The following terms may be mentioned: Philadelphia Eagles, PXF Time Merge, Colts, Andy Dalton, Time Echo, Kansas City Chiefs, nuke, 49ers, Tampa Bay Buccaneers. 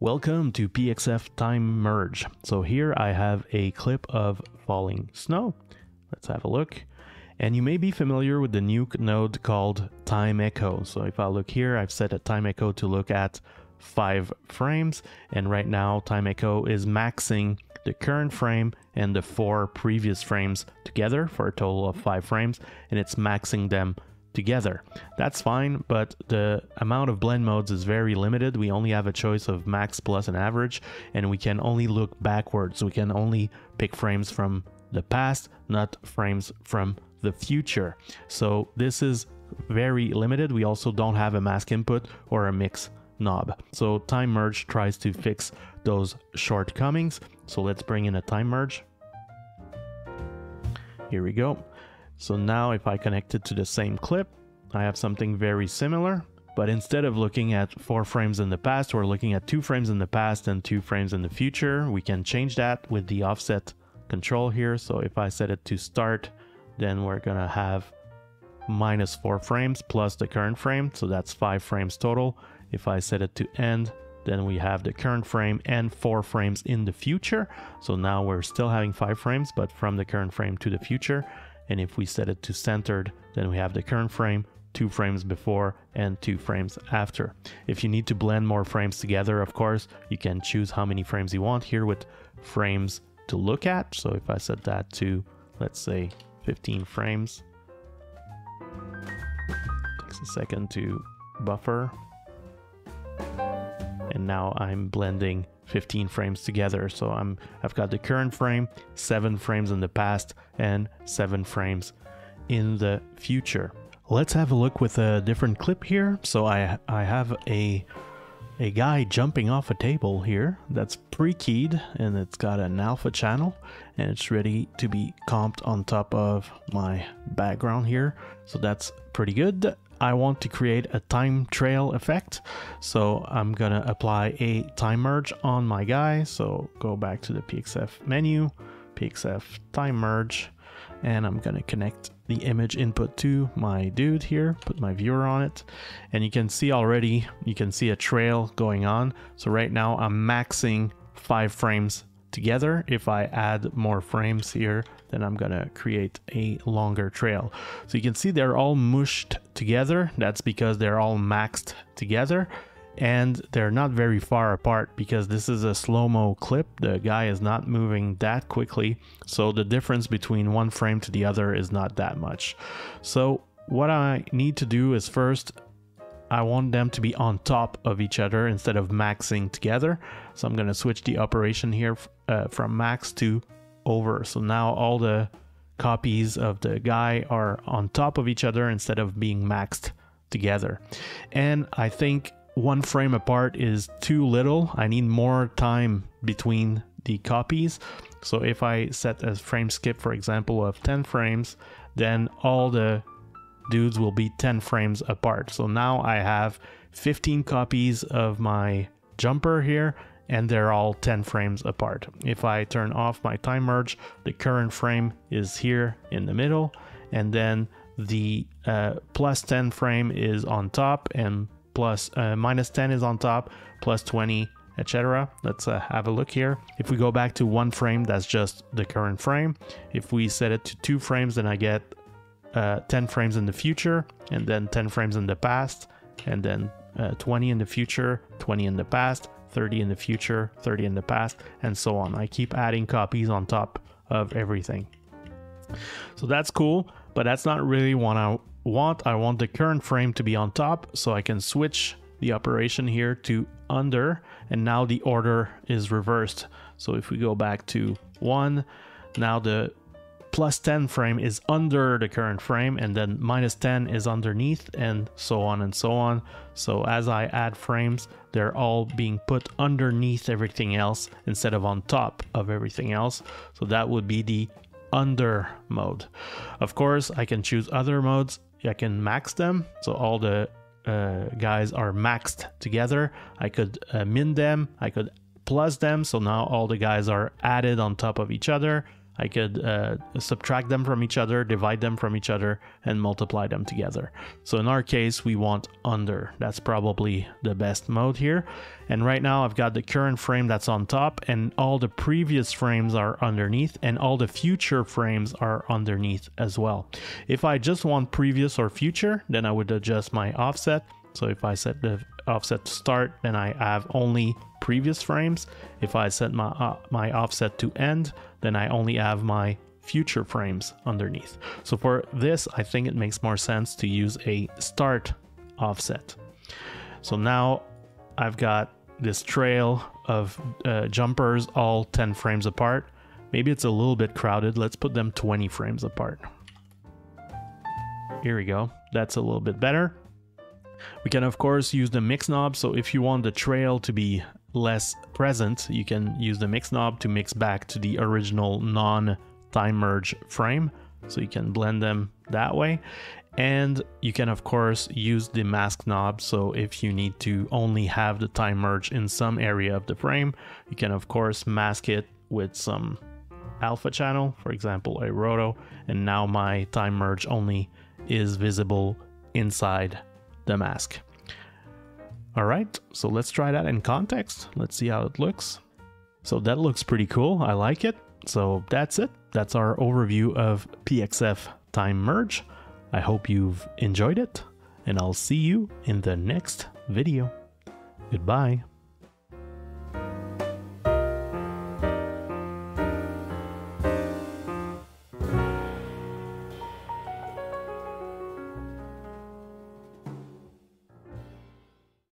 Welcome to PXF Time Merge. So here I have a clip of falling snow. Let's have a look. And you may be familiar with the nuke node called Time Echo. So if I look here, I've set a Time Echo to look at 5 frames. And right now Time Echo is maxing the current frame and the 4 previous frames together for a total of 5 frames. And it's maxing them together. That's fine, but the amount of blend modes is very limited. We only have a choice of max, plus, and average, and we can only look backwards. We can only pick frames from the past, not frames from the future. So this is very limited. We also don't have a mask input or a mix knob. So Time Merge tries to fix those shortcomings. So let's bring in a Time Merge. Here we go. So now if I connect it to the same clip, I have something very similar, but instead of looking at 4 frames in the past, we're looking at 2 frames in the past and 2 frames in the future. We can change that with the offset control here. So if I set it to start, then we're gonna have -4 frames plus the current frame. So that's 5 frames total. If I set it to end, then we have the current frame and 4 frames in the future. So now we're still having 5 frames, but from the current frame to the future. And if we set it to centered, then we have the current frame, 2 frames before and 2 frames after. If you need to blend more frames together, of course, you can choose how many frames you want here with frames to look at. So if I set that to, let's say, 15 frames, takes a second to buffer. And now I'm blending 15 frames together. So I've got the current frame, 7 frames in the past, and 7 frames in the future. Let's have a look with a different clip here. So I have a guy jumping off a table here that's pre-keyed, and it's got an alpha channel, and it's ready to be comped on top of my background here. So that's pretty good. I want to create a time trail effect. So I'm gonna apply a time merge on my guy. So go back to the PXF menu, PXF time merge, and I'm gonna connect the image input to my dude here, put my viewer on it. And you can see already, you can see a trail going on. So right now I'm maxing 5 frames together. If I add more frames here, then I'm gonna create a longer trail. So you can see they're all mushed together. That's because they're all maxed together and they're not very far apart because this is a slow-mo clip. The guy is not moving that quickly. So the difference between one frame to the other is not that much. So what I need to do is first, I want them to be on top of each other instead of maxing together. So I'm gonna switch the operation here from max to over. So now all the copies of the guy are on top of each other instead of being maxed together. And I think 1 frame apart is too little. I need more time between the copies. So if I set a frame skip, for example, of 10 frames, then all the dudes will be 10 frames apart. So now I have 15 copies of my jumper here and they're all 10 frames apart. If I turn off my time merge, the current frame is here in the middle, and then the plus 10 frame is on top, and plus minus 10 is on top, plus 20, etc. Let's have a look here. If we go back to 1 frame, that's just the current frame. If we set it to 2 frames, then I get 10 frames in the future, and then 10 frames in the past, and then 20 in the future, 20 in the past, 30 in the future, 30 in the past, and so on. I keep adding copies on top of everything. So that's cool, but that's not really what I want. I want the current frame to be on top, so I can switch the operation here to under, and now the order is reversed. So if we go back to 1, now the plus 10 frame is under the current frame, and then minus 10 is underneath, and so on and so on. So as I add frames, they're all being put underneath everything else instead of on top of everything else. So that would be the under mode. Of course, I can choose other modes. I can max them. So all the guys are maxed together. I could min them. I could plus them. So now all the guys are added on top of each other. I could subtract them from each other, divide them from each other, and multiply them together. So in our case, we want under. That's probably the best mode here. And right now I've got the current frame that's on top, and all the previous frames are underneath, and all the future frames are underneath as well. If I just want previous or future, then I would adjust my offset. So if I set the offset to start, then I have only previous frames. If I set my my offset to end, then I only have my future frames underneath. So for this, I think it makes more sense to use a start offset. So now I've got this trail of jumpers all 10 frames apart. Maybe it's a little bit crowded. Let's put them 20 frames apart. Here we go. That's a little bit better. We can of course use the mix knob, so if you want the trail to be less present, you can use the mix knob to mix back to the original non-time merge frame, so you can blend them that way. And you can of course use the mask knob, so if you need to only have the time merge in some area of the frame, you can of course mask it with some alpha channel, for example a roto, and now my time merge only is visible inside the mask. All right, so let's try that in context. Let's see how it looks. So that looks pretty cool. I like it. So that's it. That's our overview of PXF Time Merge. I hope you've enjoyed it, and I'll see you in the next video. Goodbye.